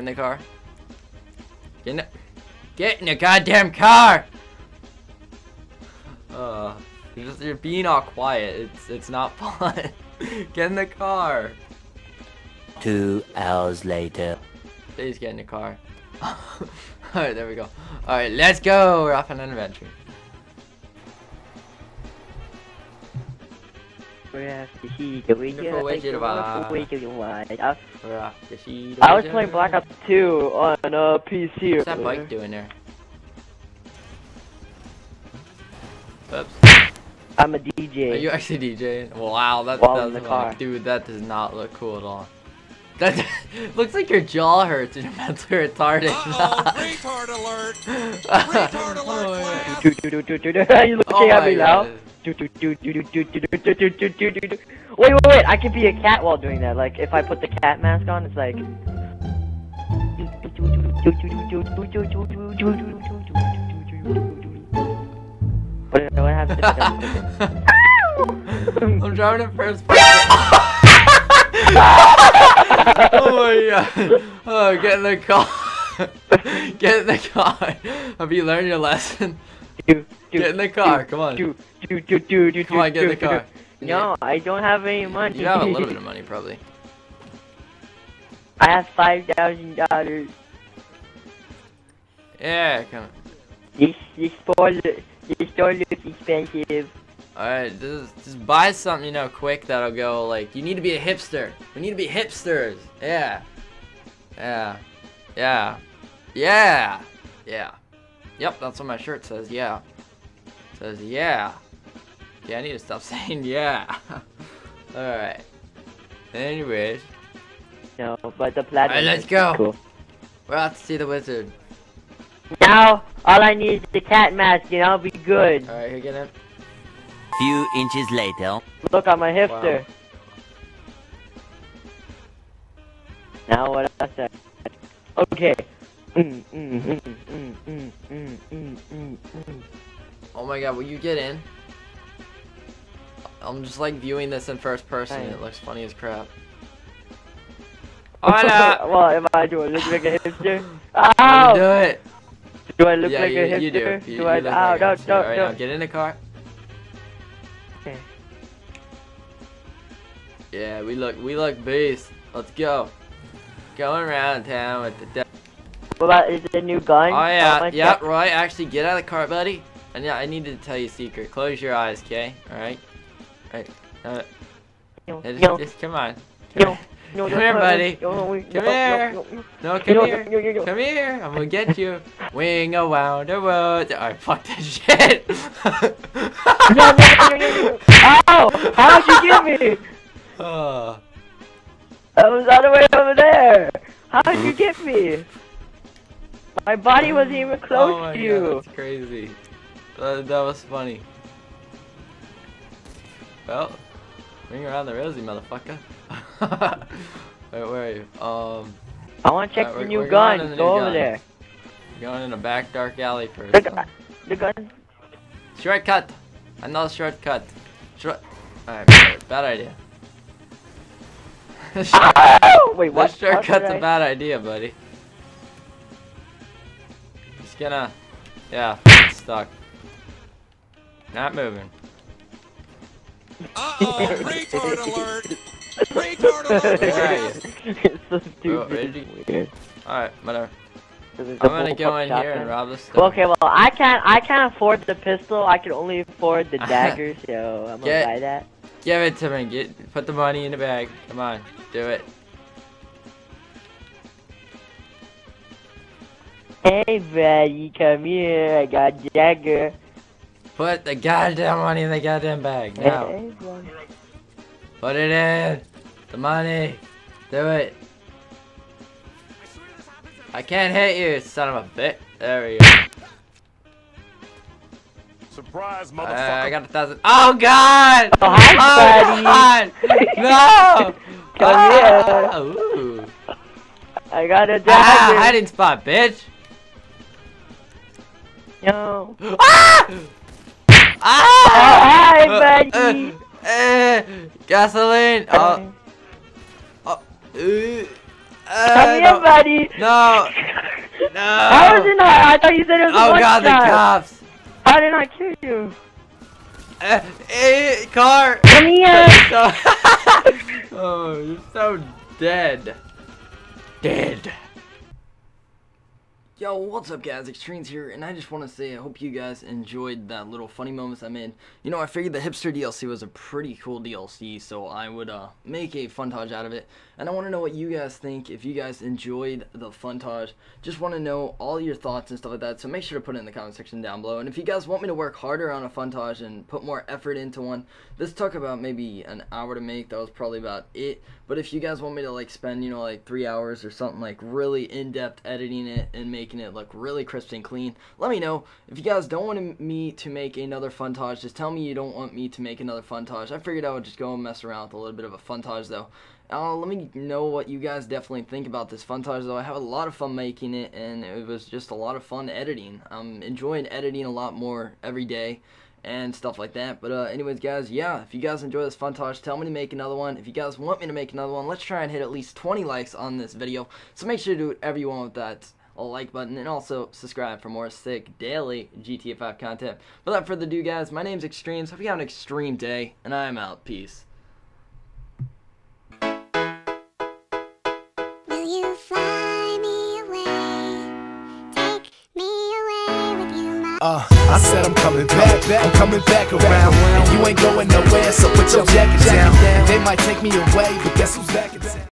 in the car. Get in the goddamn car! You're being all quiet. It's not fun. Get in the car. 2 hours later. Please get in the car. Alright, there we go. Alright, let's go! We're off on an adventure. We're off to see the video. I was playing Black Ops 2 on a PC. What's that bike doing there? Oops. I'm a DJ. Are you actually DJing? Wow, that doesn't look, dude, that does not look cool at all. That looks like your jaw hurts and you're mentally retarded. Uh-oh, retard alert! Retard alert! Are you looking at me now? Wait, wait, wait! I could be a cat while doing that. Like, if I put the cat mask on, it's like. What happened? I'm driving it first. Oh my god. Oh, get in the car. Get in the car. Have you learned your lesson? Get in the car, come on. Come on, get in the car. No, I don't have any money. You have a little bit of money, probably. I have $5,000. Yeah, come on. This store looks expensive. Alright, just buy something, you know, quick that'll go, like, you need to be a hipster. We need to be hipsters. Yeah. Yeah. Yeah. Yeah. Yeah. Yep, that's what my shirt says, yeah. It says, yeah. Yeah, I need to stop saying yeah. Alright. Anyways. No, but the platinum. Alright, let's go. Cool. We're out to see the wizard. Now, all I need is the cat mask and I'll be good. Alright, here, get in. Few inches later. Look, I'm a hipster. Wow. Now what else I said? Okay. Oh my god, will you get in? I'm just like viewing this in first person. It looks funny as crap. Hola! What am I doing? Look like a hipster? Ow! Do it! Do I look like a hipster? You do. You do I look like a hipster. Don't, right, now, get in the car. Okay. Yeah, we look beast. Let's go. Going around town with the What about is it a new gun? Oh yeah, yep, right, actually get out of the car, buddy. And yeah, I needed to tell you a secret. Close your eyes, okay? Alright? Alright. Just come on. Come here, buddy. Come here. No, come here. Come here. I'm gonna get you. Wing around the world. Alright, fuck that shit. No. Ow! How'd you get me? I was all the way over there. How'd you get me? My body wasn't even close to you. God, that's crazy. That was funny. Well, ring around the rosy, motherfucker. Wait, where are you? I want to check the new gun. Go over there. Going in a back dark alley first. The gun. Shortcut. Another shortcut. Alright, bad idea. Wait, what? That shortcut's a bad idea, buddy. Just gonna. Yeah, stuck. Not moving. Retard alert! Alright, whatever. I'm gonna go in here and rob this stuff. Okay, well, I can't afford the pistol. I can only afford the dagger, so I'm gonna buy that. Give it to me. Put the money in the bag. Come on, do it. Hey, buddy, come here. I got dagger. Put the goddamn money in the goddamn bag now. Hey, put it in. The money. Do it. I can't hit you, son of a bitch. There we go. Surprise, motherfucker. I got 1,000. Oh god! Oh, hi, oh buddy. God! No! Come here. Ooh. I got a dagger. Ah, hiding spot, bitch. No. Ah! Ah! Oh, hi, buddy. Gasoline. Oh. Come here, buddy. No. No. How is it not? I thought you said it was a one shot. Oh god, the cops. How did I kill you? Hey, car. Come here. Oh, you're so dead. Dead. Yo, what's up guys, Extremes here, and I just want to say I hope you guys enjoyed that little funny moments I made. You know, I figured the Hipster DLC was a pretty cool DLC, so I would make a funtage out of it. And I want to know what you guys think, if you guys enjoyed the funtage. Just want to know all your thoughts and stuff like that, so make sure to put it in the comment section down below. And if you guys want me to work harder on a funtage and put more effort into one, this took about maybe an hour to make, that was probably about it. But if you guys want me to like spend, you know, like 3 hours or something, like really in-depth editing it and making it look really crisp and clean, let me know. If you guys don't want me to make another funtage, just tell me you don't want me to make another funtage. I figured I would just go and mess around with a little bit of a funtage though. Let me know what you guys definitely think about this funtage though. I have a lot of fun making it, and it was just a lot of fun editing. I'm enjoying editing a lot more every day and stuff like that. But anyways guys, yeah, if you guys enjoy this funtage, tell me to make another one. If you guys want me to make another one, let's try and hit at least 20 likes on this video. So make sure to do whatever you want with that like button, and also subscribe for more sick daily GTA 5 content. Without further ado guys, my name's Extremes, hope you have an extreme day, and I'm out. Peace. Will you fly me away? Take me away with you, my I said I'm coming back, I'm coming back around, and you ain't going nowhere, so put your jacket down. They might take me away, but guess who's back in town?